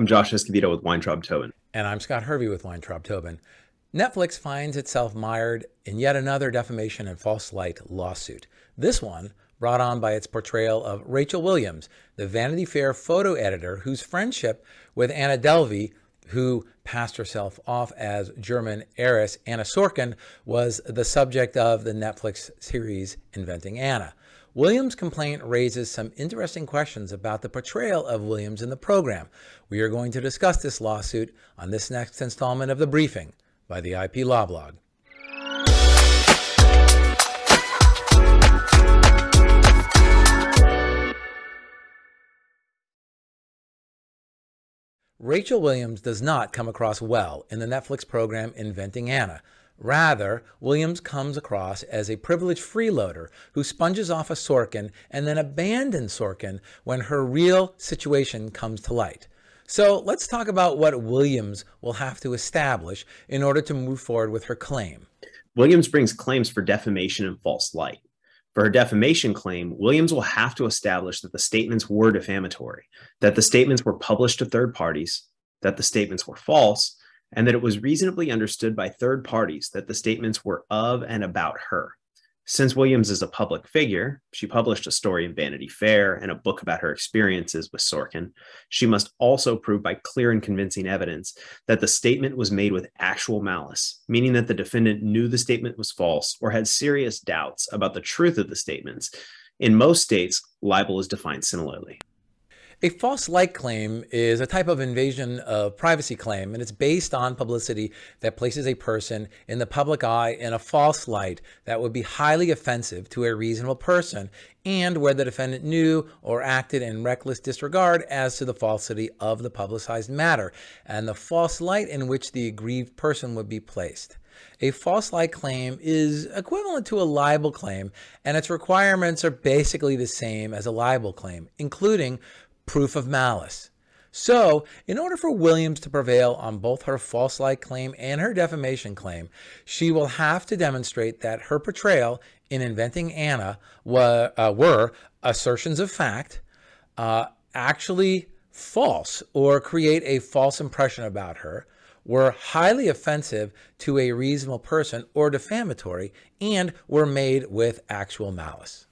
I'm Josh Escobedo with Weintraub Tobin. And I'm Scott Hervey with Weintraub Tobin. Netflix finds itself mired in yet another defamation and false light lawsuit. This one brought on by its portrayal of Rachel Williams, the Vanity Fair photo editor whose friendship with Anna Delvey, who passed herself off as German heiress Anna Sorokin, was the subject of the Netflix series Inventing Anna. Williams' complaint raises some interesting questions about the portrayal of Williams in the program. We are going to discuss this lawsuit on this next installment of The Briefing by the IP Law Blog. Rachel Williams does not come across well in the Netflix program Inventing Anna. Rather, Williams comes across as a privileged freeloader who sponges off a Sorokin and then abandons Sorokin when her real situation comes to light. So let's talk about what Williams will have to establish in order to move forward with her claim. Williams brings claims for defamation and false light. For her defamation claim, Williams will have to establish that the statements were defamatory, that the statements were published to third parties, that the statements were false, and that it was reasonably understood by third parties that the statements were of and about her. Since Williams is a public figure, she published a story in Vanity Fair and a book about her experiences with Sorokin. She must also prove by clear and convincing evidence that the statement was made with actual malice, meaning that the defendant knew the statement was false or had serious doubts about the truth of the statements. In most states, libel is defined similarly. A false light claim is a type of invasion of privacy claim, and it's based on publicity that places a person in the public eye in a false light that would be highly offensive to a reasonable person, and where the defendant knew or acted in reckless disregard as to the falsity of the publicized matter and the false light in which the aggrieved person would be placed. A false light claim is equivalent to a libel claim, and its requirements are basically the same as a libel claim, including proof of malice. So, in order for Williams to prevail on both her false light claim and her defamation claim, she will have to demonstrate that her portrayal in Inventing Anna were assertions of fact, actually false or create a false impression about her, were highly offensive to a reasonable person or defamatory, and were made with actual malice.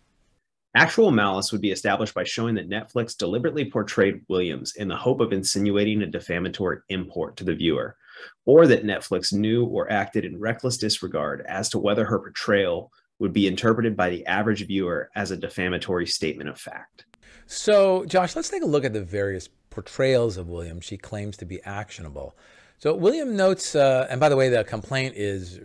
Actual malice would be established by showing that Netflix deliberately portrayed Williams in the hope of insinuating a defamatory import to the viewer, or that Netflix knew or acted in reckless disregard as to whether her portrayal would be interpreted by the average viewer as a defamatory statement of fact. So, Josh, let's take a look at the various portrayals of Williams she claims to be actionable. So Williams notes, and by the way, the complaint is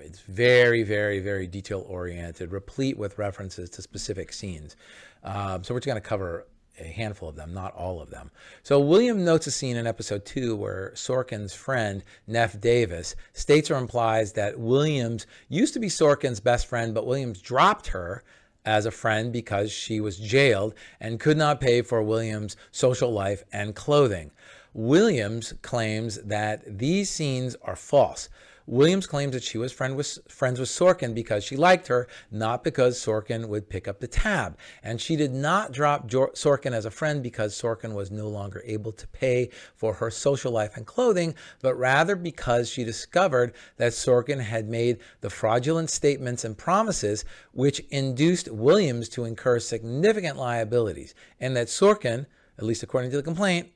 it's very, very, very detail-oriented, replete with references to specific scenes. So we're just going to cover a handful of them, not all of them. So Williams notes a scene in episode 2 where Sorokin's friend, Neff Davis, states or implies that Williams used to be Sorokin's best friend, but Williams dropped her as a friend because she was jailed and could not pay for Williams' social life and clothing. Williams claims that these scenes are false. Williams claims that she was friends with Sorokin because she liked her, not because Sorokin would pick up the tab. And she did not drop Sorokin as a friend because Sorokin was no longer able to pay for her social life and clothing, but rather because she discovered that Sorokin had made the fraudulent statements and promises which induced Williams to incur significant liabilities, and that Sorokin, at least according to the complaint,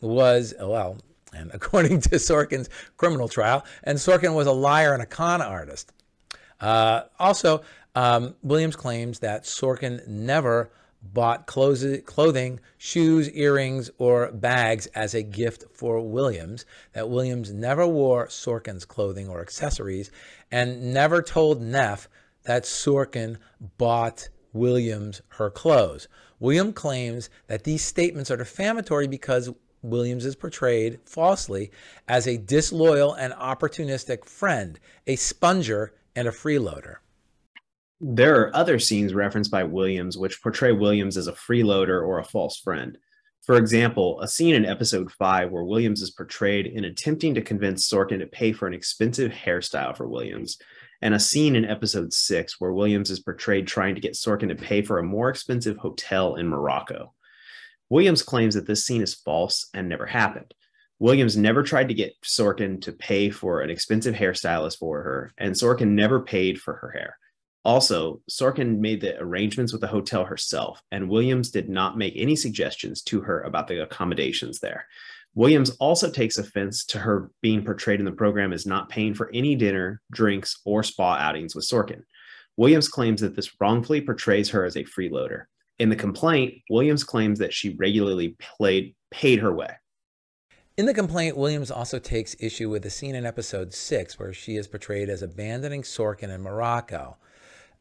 was, well, and according to Sorokin's criminal trial, and Sorokin was a liar and a con artist. Also, Williams claims that Sorokin never bought clothing, shoes, earrings, or bags as a gift for Williams, that Williams never wore Sorokin's clothing or accessories, and never told Neff that Sorokin bought Williams her clothes. Williams claims that these statements are defamatory because Williams is portrayed falsely as a disloyal and opportunistic friend, a sponger, and a freeloader. There are other scenes referenced by Williams which portray Williams as a freeloader or a false friend. For example, a scene in episode 5 where Williams is portrayed in attempting to convince Sorokin to pay for an expensive hairstyle for Williams, and a scene in episode 6 where Williams is portrayed trying to get Sorokin to pay for a more expensive hotel in Morocco. Williams claims that this scene is false and never happened. Williams never tried to get Sorokin to pay for an expensive hairstylist for her, and Sorokin never paid for her hair. Also, Sorokin made the arrangements with the hotel herself, and Williams did not make any suggestions to her about the accommodations there. Williams also takes offense to her being portrayed in the program as not paying for any dinner, drinks, or spa outings with Sorokin. Williams claims that this wrongfully portrays her as a freeloader. In the complaint, Williams claims that she regularly paid her way. In the complaint, Williams also takes issue with a scene in episode 6 where she is portrayed as abandoning Sorokin in Morocco.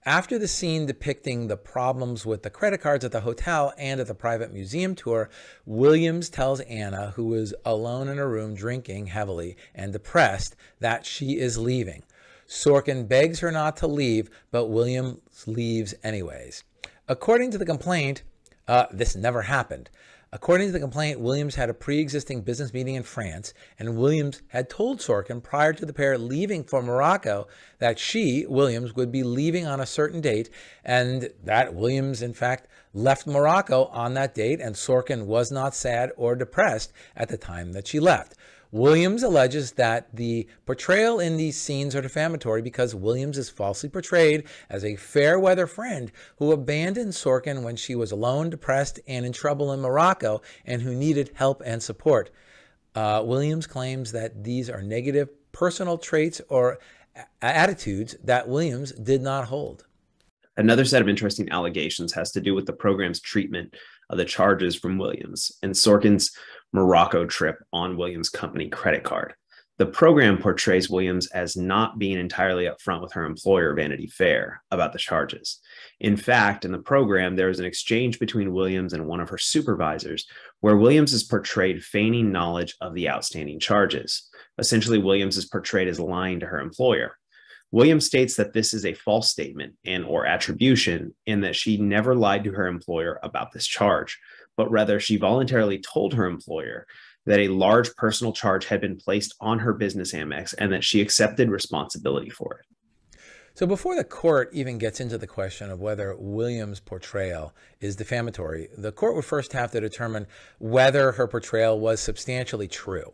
After the scene depicting the problems with the credit cards at the hotel and at the private museum tour, Williams tells Anna, who is alone in her room drinking heavily and depressed, that she is leaving. Sorokin begs her not to leave, but Williams leaves anyways. According to the complaint, this never happened. According to the complaint, Williams had a pre-existing business meeting in France, and Williams had told Sorokin prior to the pair leaving for Morocco that she, Williams, would be leaving on a certain date, and that Williams, in fact, left Morocco on that date, and Sorokin was not sad or depressed at the time that she left. Williams alleges that the portrayal in these scenes are defamatory because Williams is falsely portrayed as a fair-weather friend who abandoned Sorokin when she was alone, depressed, and in trouble in Morocco, and who needed help and support. Williams claims that these are negative personal traits or attitudes that Williams did not hold. Another set of interesting allegations has to do with the program's treatment of the charges from Williams and Sorokin's Morocco trip on Williams' company credit card. The program portrays Williams as not being entirely upfront with her employer, Vanity Fair, about the charges. In fact, in the program, there is an exchange between Williams and one of her supervisors where Williams is portrayed feigning knowledge of the outstanding charges. Essentially, Williams is portrayed as lying to her employer. Williams states that this is a false statement and/or attribution, and that she never lied to her employer about this charge, but rather she voluntarily told her employer that a large personal charge had been placed on her business Amex and that she accepted responsibility for it. So before the court even gets into the question of whether Williams' portrayal is defamatory, the court would first have to determine whether her portrayal was substantially true.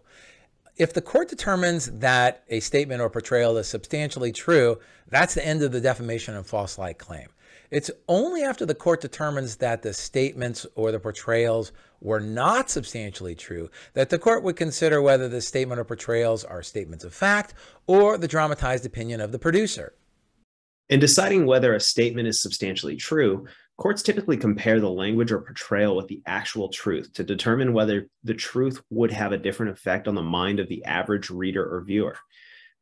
If the court determines that a statement or portrayal is substantially true, that's the end of the defamation and false light claim. It's only after the court determines that the statements or the portrayals were not substantially true that the court would consider whether the statement or portrayals are statements of fact or the dramatized opinion of the producer. In deciding whether a statement is substantially true, courts typically compare the language or portrayal with the actual truth to determine whether the truth would have a different effect on the mind of the average reader or viewer.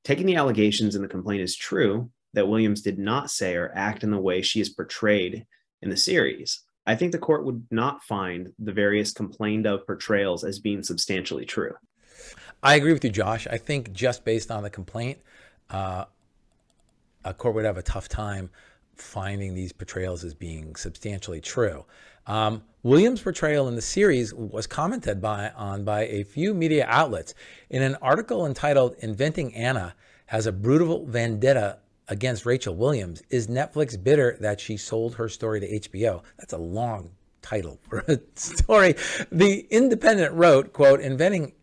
Taking the allegations in the complaint as true, that Williams did not say or act in the way she is portrayed in the series, I think the court would not find the various complained of portrayals as being substantially true. I agree with you, Josh. I think just based on the complaint, a court would have a tough time finding these portrayals as being substantially true. Williams' portrayal in the series was commented on by a few media outlets. In an article entitled "Inventing Anna Has a Brutal Vendetta Against Rachel Williams, Is Netflix Bitter That She Sold Her Story to HBO?" That's a long title for a story. The Independent wrote, quote, "Inventing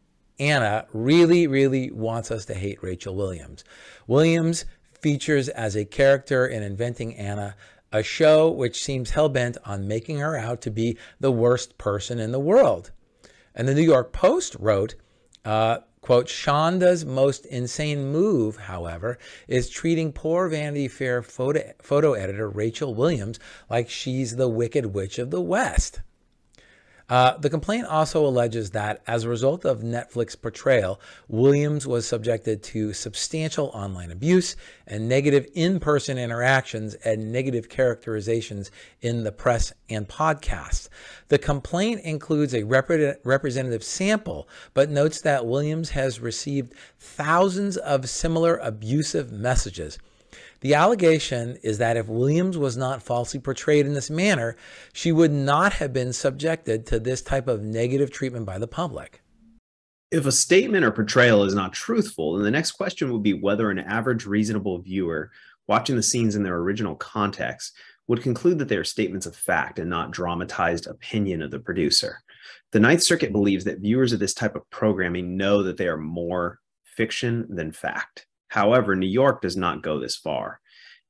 Anna really, really wants us to hate Rachel Williams. Williams features as a character in Inventing Anna, a show which seems hell-bent on making her out to be the worst person in the world." And the New York Post wrote, quote, "Shonda's most insane move, however, is treating poor Vanity Fair photo editor Rachel Williams like she's the Wicked Witch of the West." The complaint also alleges that as a result of Netflix portrayal, Williams was subjected to substantial online abuse and negative in-person interactions and negative characterizations in the press and podcasts. The complaint includes a representative sample, but notes that Williams has received thousands of similar abusive messages. The allegation is that if Williams was not falsely portrayed in this manner, she would not have been subjected to this type of negative treatment by the public. If a statement or portrayal is not truthful, then the next question would be whether an average reasonable viewer watching the scenes in their original context would conclude that they are statements of fact and not dramatized opinion of the producer. The Ninth Circuit believes that viewers of this type of programming know that they are more fiction than fact. However, New York does not go this far.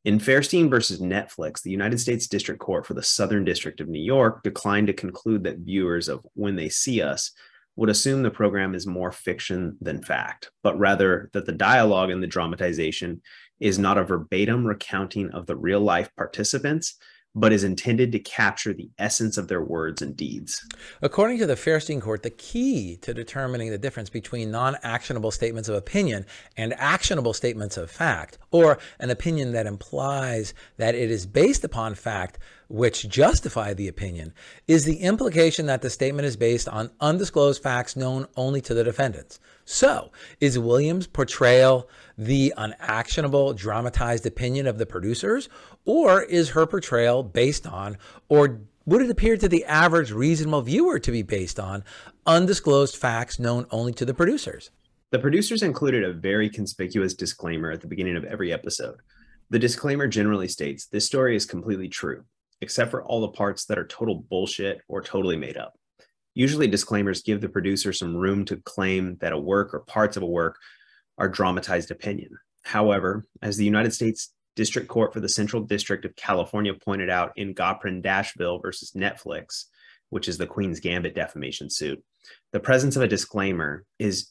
In Fairstein versus Netflix, the United States District Court for the Southern District of New York declined to conclude that viewers of When They See Us would assume the program is more fiction than fact, but rather that the dialogue and the dramatization is not a verbatim recounting of the real-life participants, but is intended to capture the essence of their words and deeds. According to the Fairstein Court, the key to determining the difference between non-actionable statements of opinion and actionable statements of fact, or an opinion that implies that it is based upon fact which justify the opinion, is the implication that the statement is based on undisclosed facts known only to the defendants. So, is Williams' portrayal the unactionable, dramatized opinion of the producers, or is her portrayal based on, or would it appear to the average reasonable viewer to be based on, undisclosed facts known only to the producers? The producers included a very conspicuous disclaimer at the beginning of every episode. The disclaimer generally states, "This story is completely true, except for all the parts that are total bullshit or totally made up." Usually disclaimers give the producer some room to claim that a work or parts of a work are dramatized opinion. However, as the United States District Court for the Central District of California pointed out in Gaprin-Dashville versus Netflix, which is the Queen's Gambit defamation suit, the presence of a disclaimer is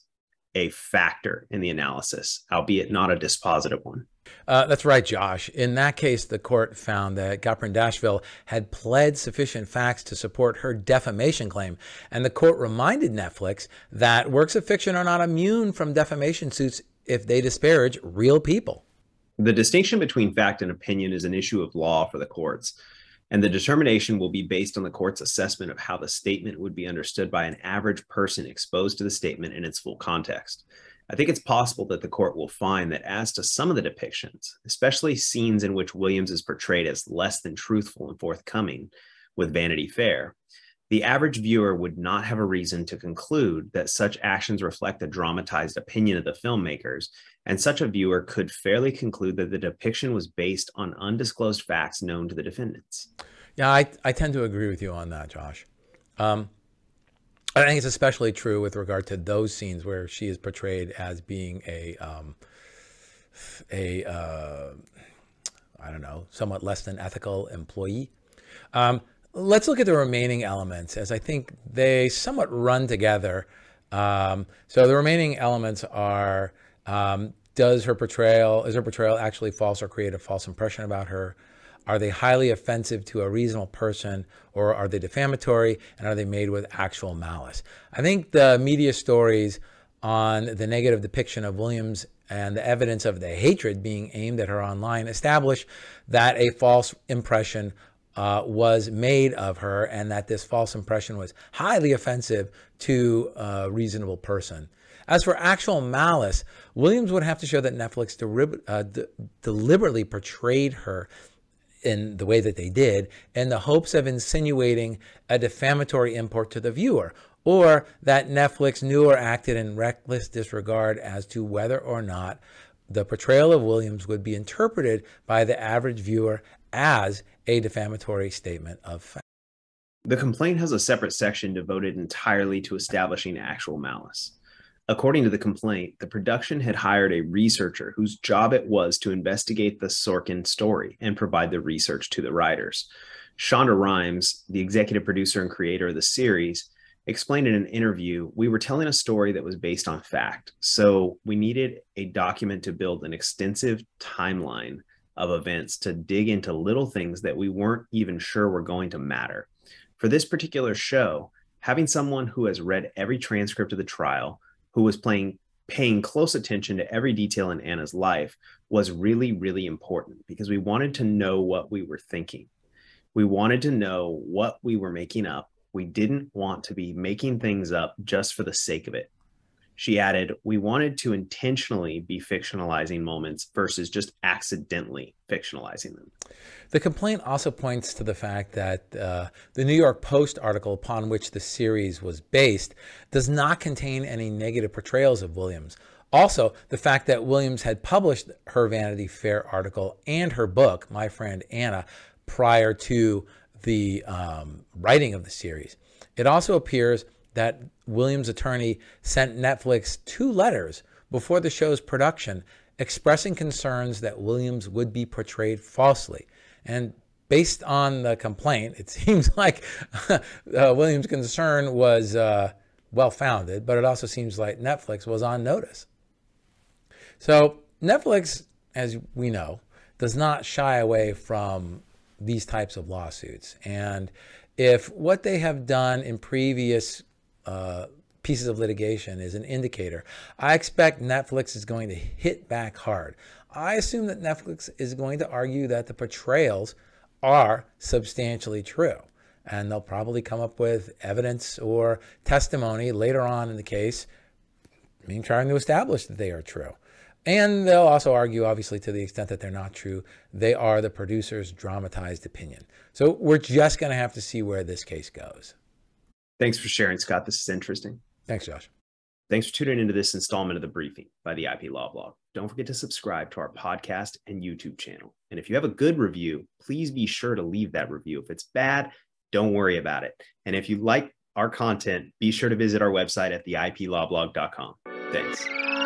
a factor in the analysis, albeit not a dispositive one. That's right, Josh. In that case, the court found that Gaprin-Dashville had pled sufficient facts to support her defamation claim, and the court reminded Netflix that works of fiction are not immune from defamation suits if they disparage real people. The distinction between fact and opinion is an issue of law for the courts, and the determination will be based on the court's assessment of how the statement would be understood by an average person exposed to the statement in its full context. I think it's possible that the court will find that as to some of the depictions, especially scenes in which Williams is portrayed as less than truthful and forthcoming with Vanity Fair, the average viewer would not have a reason to conclude that such actions reflect the dramatized opinion of the filmmakers, and such a viewer could fairly conclude that the depiction was based on undisclosed facts known to the defendants. Yeah, I tend to agree with you on that, Josh. I think it's especially true with regard to those scenes where she is portrayed as being I don't know, somewhat less than ethical employee. Let's look at the remaining elements, as I think they somewhat run together. So the remaining elements are, is her portrayal actually false or create a false impression about her? Are they highly offensive to a reasonable person, or are they defamatory, and are they made with actual malice? I think the media stories on the negative depiction of Williams and the evidence of the hatred being aimed at her online establish that a false impression was made of her, and that this false impression was highly offensive to a reasonable person. As for actual malice, Williams would have to show that Netflix deliberately portrayed her in the way that they did, in the hopes of insinuating a defamatory import to the viewer, or that Netflix knew or acted in reckless disregard as to whether or not the portrayal of Williams would be interpreted by the average viewer as a defamatory statement of fact. The complaint has a separate section devoted entirely to establishing actual malice. According to the complaint, the production had hired a researcher whose job it was to investigate the Sorokin story and provide the research to the writers. Shonda Rhimes, the executive producer and creator of the series, explained in an interview, "We were telling a story that was based on fact, so we needed a document to build an extensive timeline of events to dig into little things that we weren't even sure were going to matter. For this particular show, having someone who has read every transcript of the trial, who was paying close attention to every detail in Anna's life, was really, really important, because we wanted to know what we were thinking. We wanted to know what we were making up. We didn't want to be making things up just for the sake of it." She added, "We wanted to intentionally be fictionalizing moments versus just accidentally fictionalizing them." The complaint also points to the fact that the New York Post article upon which the series was based does not contain any negative portrayals of Williams. Also, the fact that Williams had published her Vanity Fair article and her book, My Friend Anna, prior to the writing of the series. It also appears that Williams' attorney sent Netflix 2 letters before the show's production expressing concerns that Williams would be portrayed falsely. And based on the complaint, it seems like Williams' concern was well-founded, but it also seems like Netflix was on notice. So Netflix, as we know, does not shy away from these types of lawsuits. And if what they have done in previous pieces of litigation is an indicator, I expect Netflix is going to hit back hard. I assume that Netflix is going to argue that the portrayals are substantially true. And they'll probably come up with evidence or testimony later on in the case, trying to establish that they are true. And they'll also argue, obviously, to the extent that they're not true, they are the producer's dramatized opinion. So we're just going to have to see where this case goes. Thanks for sharing, Scott. This is interesting. Thanks, Josh. Thanks for tuning into this installment of The Briefing by the IP Law Blog. Don't forget to subscribe to our podcast and YouTube channel. And if you have a good review, please be sure to leave that review. If it's bad, don't worry about it. And if you like our content, be sure to visit our website at theiplawblog.com. Thanks.